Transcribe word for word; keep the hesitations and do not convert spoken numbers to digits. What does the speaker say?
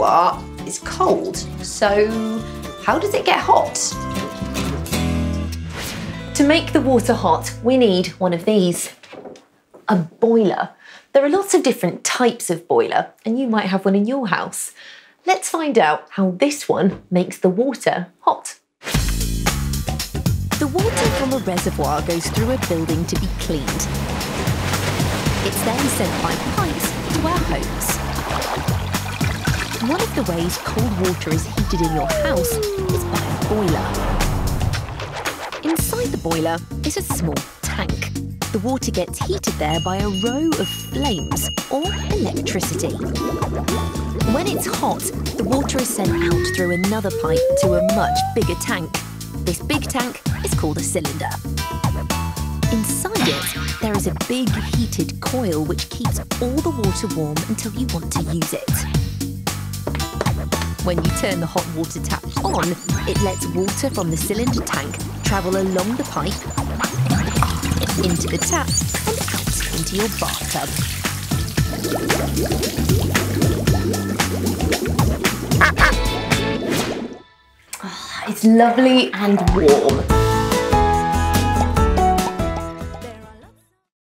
reservoir is cold, so how does it get hot? To make the water hot, we need one of these, a boiler. There are lots of different types of boiler, and you might have one in your house. Let's find out how this one makes the water hot. The water from a reservoir goes through a building to be cleaned. It's then sent by pipes to our homes. One of the ways cold water is heated in your house is by a boiler. Inside the boiler is a small tank. The water gets heated there by a row of flames or electricity. When it's hot, the water is sent out through another pipe to a much bigger tank. This big tank is called a cylinder. Inside it, there is a big heated coil which keeps all the water warm until you want to use it. When you turn the hot water tap on, it lets water from the cylinder tank travel along the pipe, into the tap, and out into your bathtub. It's lovely and warm.